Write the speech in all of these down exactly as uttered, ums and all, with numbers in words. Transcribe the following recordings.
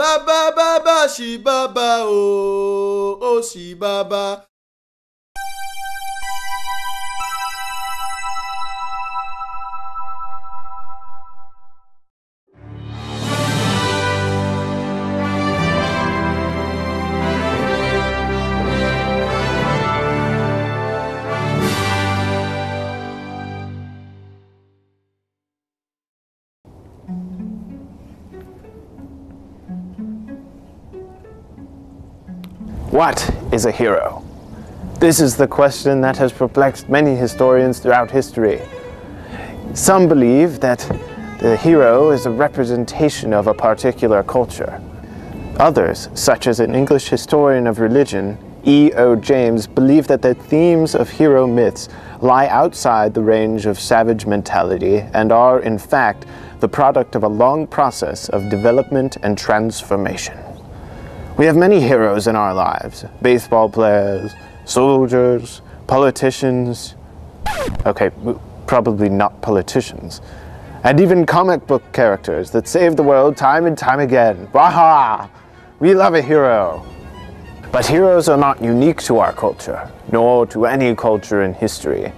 Ba ba ba ba she ba ba oh oh she ba ba. What is a hero? This is the question that has perplexed many historians throughout history. Some believe that the hero is a representation of a particular culture. Others, such as an English historian of religion, E. O. James, believe that the themes of hero myths lie outside the range of savage mentality and are, in fact, the product of a long process of development and transformation. We have many heroes in our lives. Baseball players, soldiers, politicians. Okay, probably not politicians. And even comic book characters that save the world time and time again. Waha! We love a hero. But heroes are not unique to our culture, nor to any culture in history.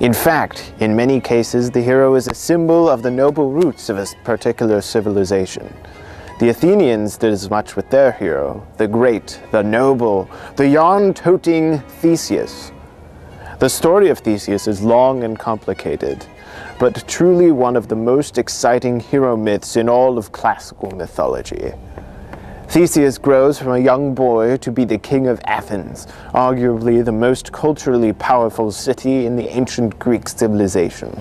In fact, in many cases, the hero is a symbol of the noble roots of a particular civilization. The Athenians did as much with their hero, the great, the noble, the yarn-toting Theseus. The story of Theseus is long and complicated, but truly one of the most exciting hero myths in all of classical mythology. Theseus grows from a young boy to be the king of Athens, arguably the most culturally powerful city in the ancient Greek civilization.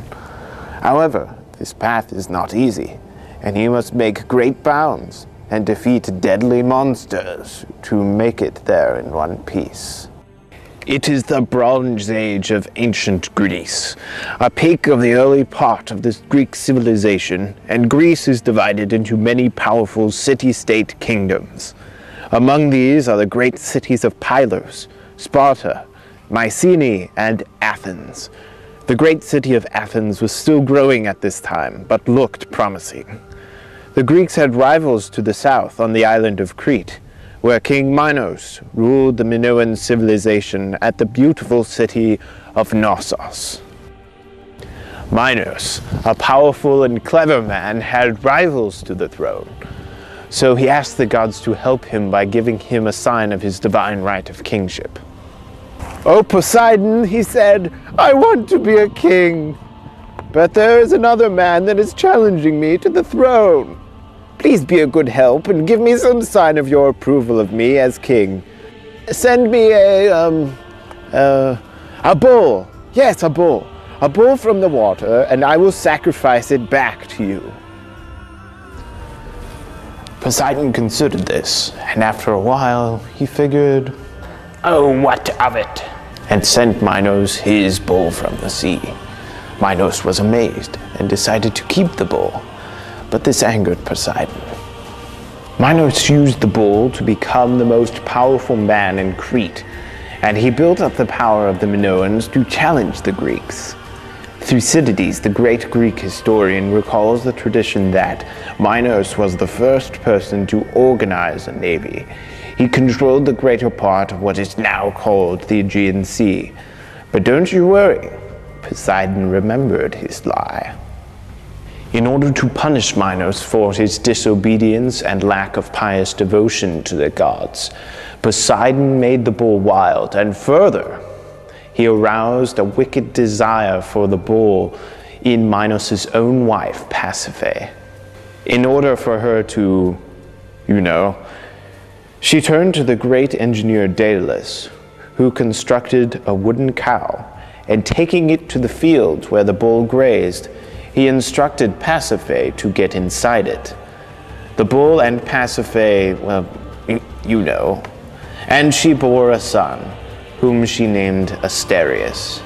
However, this path is not easy, and he must make great bounds and defeat deadly monsters to make it there in one piece. It is the Bronze Age of ancient Greece, a peak of the early part of this Greek civilization, and Greece is divided into many powerful city-state kingdoms. Among these are the great cities of Pylos, Sparta, Mycenae, and Athens. The great city of Athens was still growing at this time, but looked promising. The Greeks had rivals to the south on the island of Crete, where King Minos ruled the Minoan civilization at the beautiful city of Knossos. Minos, a powerful and clever man, had rivals to the throne, so he asked the gods to help him by giving him a sign of his divine right of kingship. "Oh Poseidon," he said, "I want to be a king, but there is another man that is challenging me to the throne. Please be a good help and give me some sign of your approval of me as king. Send me a, um, uh, a bull, yes, a bull, a bull from the water, and I will sacrifice it back to you." Poseidon considered this, and after a while, he figured, "Oh, what of it?" and sent Minos his bull from the sea. Minos was amazed and decided to keep the bull, but this angered Poseidon. Minos used the bull to become the most powerful man in Crete, and he built up the power of the Minoans to challenge the Greeks. Thucydides, the great Greek historian, recalls the tradition that Minos was the first person to organize a navy. He controlled the greater part of what is now called the Aegean Sea. But don't you worry, Poseidon remembered his lie. In order to punish Minos for his disobedience and lack of pious devotion to the gods, Poseidon made the bull wild, and further, he aroused a wicked desire for the bull in Minos' own wife, Pasiphae. In order for her to, you know, she turned to the great engineer Daedalus, who constructed a wooden cow, and taking it to the field where the bull grazed, he instructed Pasiphae to get inside it. The bull and Pasiphae, well, you know, and she bore a son, whom she named Asterius.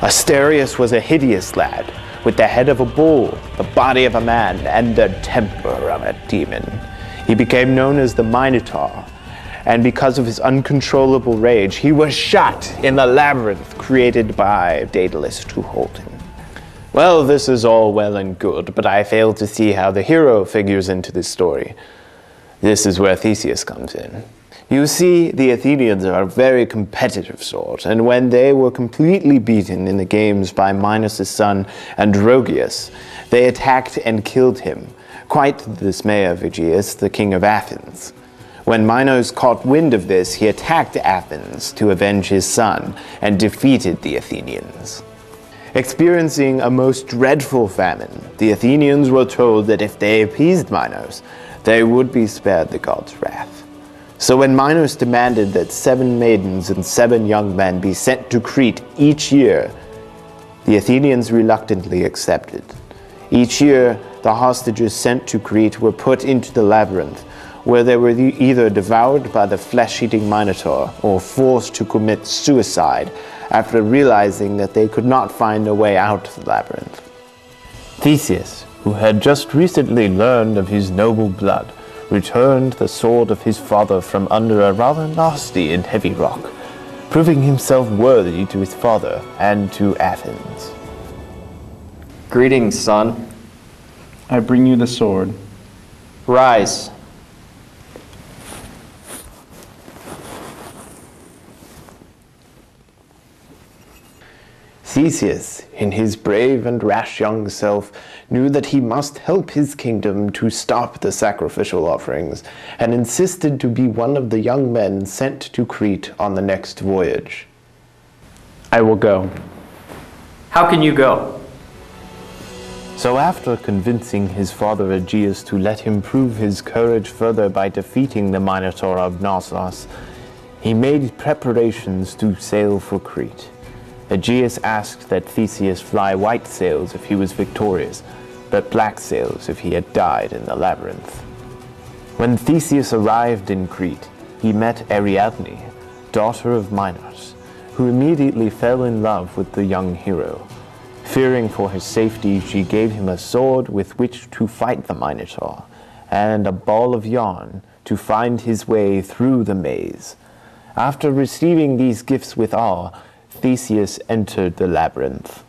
Asterius was a hideous lad, with the head of a bull, the body of a man, and the temper of a demon. He became known as the Minotaur, and because of his uncontrollable rage, he was shot in the labyrinth created by Daedalus to hold him. Well, this is all well and good, but I fail to see how the hero figures into this story. This is where Theseus comes in. You see, the Athenians are a very competitive sort, and when they were completely beaten in the games by Minos' son Androgeus, they attacked and killed him, quite to the dismay of Aegeus, the king of Athens. When Minos caught wind of this, he attacked Athens to avenge his son, and defeated the Athenians. Experiencing a most dreadful famine, the Athenians were told that if they appeased Minos, they would be spared the god's wrath. So when Minos demanded that seven maidens and seven young men be sent to Crete each year, the Athenians reluctantly accepted. Each year, the hostages sent to Crete were put into the labyrinth, where they were either devoured by the flesh-eating Minotaur or forced to commit suicide after realizing that they could not find a way out of the labyrinth. Theseus, who had just recently learned of his noble blood, returned the sword of his father from under a rather nasty and heavy rock, proving himself worthy to his father and to Athens. Greetings, son. I bring you the sword. Rise. Theseus, in his brave and rash young self, knew that he must help his kingdom to stop the sacrificial offerings, and insisted to be one of the young men sent to Crete on the next voyage. I will go. How can you go? So after convincing his father Aegeus to let him prove his courage further by defeating the Minotaur of Knossos, he made preparations to sail for Crete. Aegeus asked that Theseus fly white sails if he was victorious, but black sails if he had died in the labyrinth. When Theseus arrived in Crete, he met Ariadne, daughter of Minos, who immediately fell in love with the young hero. Fearing for his safety, she gave him a sword with which to fight the Minotaur, and a ball of yarn to find his way through the maze. After receiving these gifts with awe, Theseus entered the labyrinth.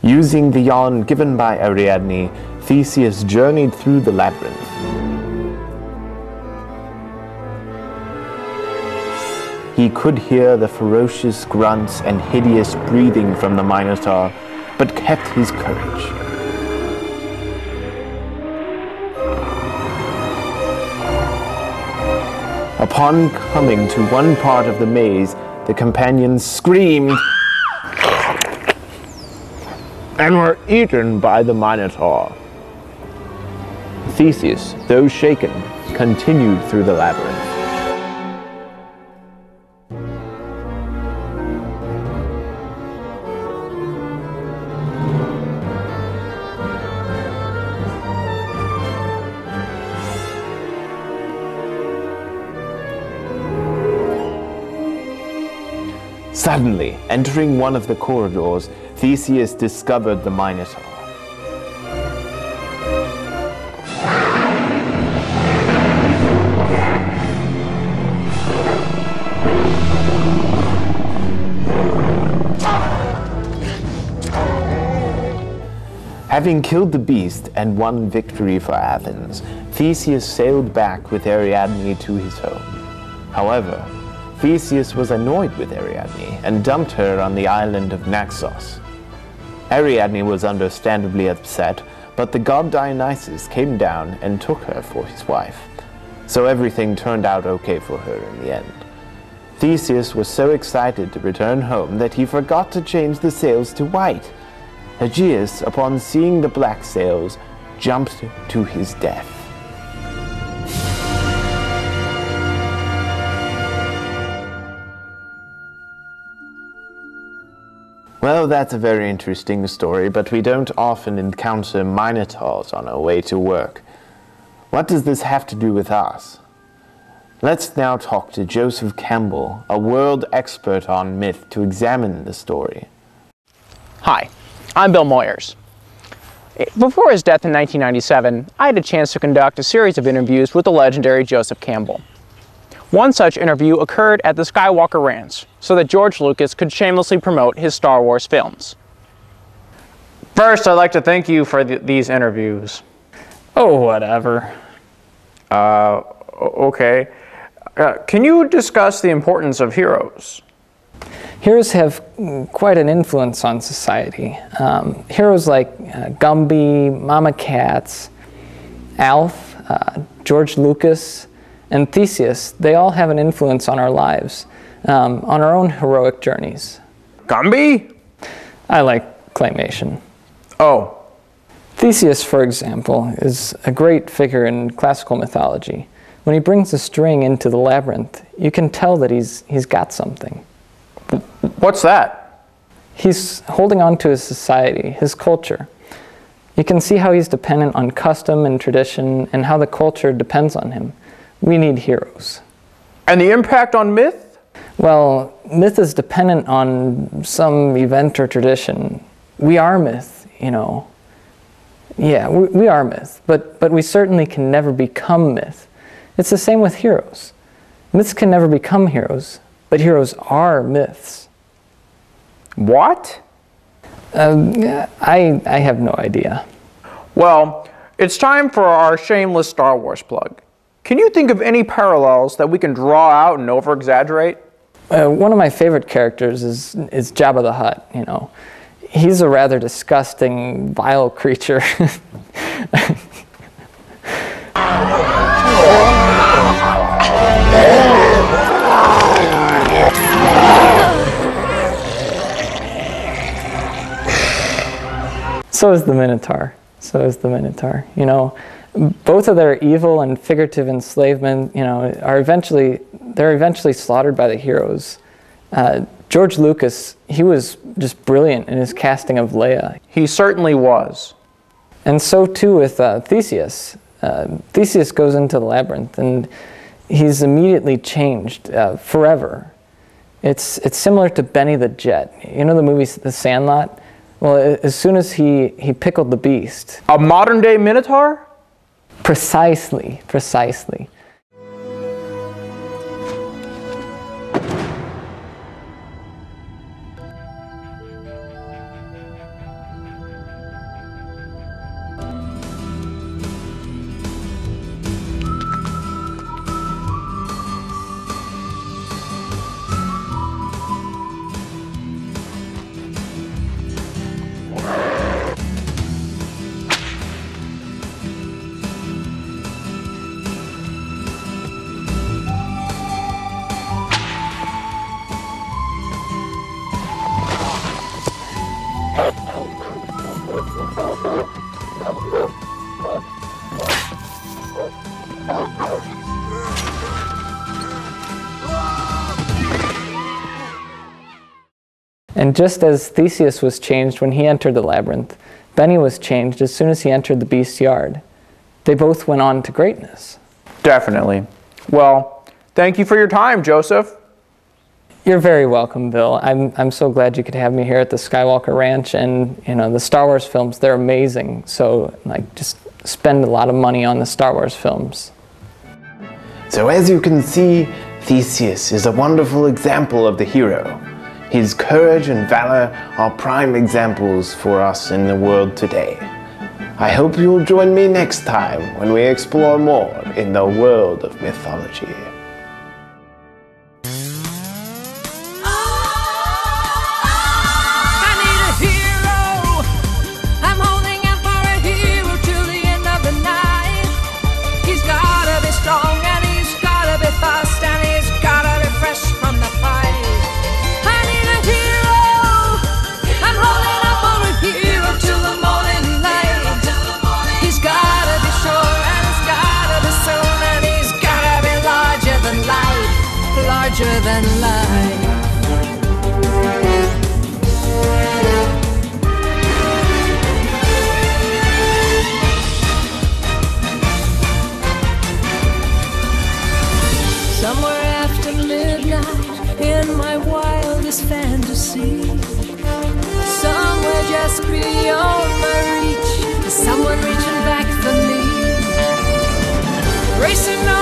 Using the yarn given by Ariadne, Theseus journeyed through the labyrinth. He could hear the ferocious grunts and hideous breathing from the Minotaur, but kept his courage. Upon coming to one part of the maze, the companions screamed and were eaten by the Minotaur. Theseus, though shaken, continued through the labyrinth. Suddenly, entering one of the corridors, Theseus discovered the Minotaur. Having killed the beast and won victory for Athens, Theseus sailed back with Ariadne to his home. However, Theseus was annoyed with Ariadne and dumped her on the island of Naxos. Ariadne was understandably upset, but the god Dionysus came down and took her for his wife. So everything turned out okay for her in the end. Theseus was so excited to return home that he forgot to change the sails to white. Aegeus, upon seeing the black sails, jumped to his death. Well, that's a very interesting story, but we don't often encounter Minotaurs on our way to work. What does this have to do with us? Let's now talk to Joseph Campbell, a world expert on myth, to examine the story. Hi, I'm Bill Moyers. Before his death in nineteen ninety-seven, I had a chance to conduct a series of interviews with the legendary Joseph Campbell. One such interview occurred at the Skywalker Ranch, so that George Lucas could shamelessly promote his Star Wars films. First, I'd like to thank you for th these interviews. Oh, whatever. Uh, okay. Uh, can you discuss the importance of heroes? Heroes have quite an influence on society. Um, heroes like uh, Gumby, Mama Katz, Alf, uh, George Lucas, and Theseus, they all have an influence on our lives, um, on our own heroic journeys. Gumby? I like claymation. Oh. Theseus, for example, is a great figure in classical mythology. When he brings a string into the labyrinth, you can tell that he's, he's got something. What's that? He's holding on to his society, his culture. You can see how he's dependent on custom and tradition and how the culture depends on him. We need heroes. And the impact on myth? Well, myth is dependent on some event or tradition. We are myth, you know. Yeah, we, we are myth, but, but we certainly can never become myth. It's the same with heroes. Myths can never become heroes, but heroes are myths. What? Um, I, I have no idea. Well, it's time for our shameless Star Wars plug. Can you think of any parallels that we can draw out and over-exaggerate? Uh, one of my favorite characters is, is Jabba the Hutt, you know. He's a rather disgusting, vile creature. So is the Minotaur. So is the Minotaur. You know, both of their evil and figurative enslavement, you know, are eventually they're eventually slaughtered by the heroes. Uh, George Lucas, he was just brilliant in his casting of Leia. He certainly was. And so too with uh, Theseus. Uh, Theseus goes into the labyrinth, and he's immediately changed uh, forever. It's it's similar to Benny the Jet. You know the movie The Sandlot. Well, as soon as he, he pickled the beast. A modern-day Minotaur? Precisely, precisely. And just as Theseus was changed when he entered the labyrinth, Benny was changed as soon as he entered the beast's yard. They both went on to greatness. Definitely. Well, thank you for your time, Joseph. You're very welcome, Bill. I'm, I'm so glad you could have me here at the Skywalker Ranch. And, you know, the Star Wars films, they're amazing. So, like, just spend a lot of money on the Star Wars films. So as you can see, Theseus is a wonderful example of the hero. His courage and valor are prime examples for us in the world today. I hope you'll join me next time when we explore more in the world of mythology. Than life. Somewhere after midnight in my wildest fantasy, somewhere just beyond my reach, someone reaching back for me, racing.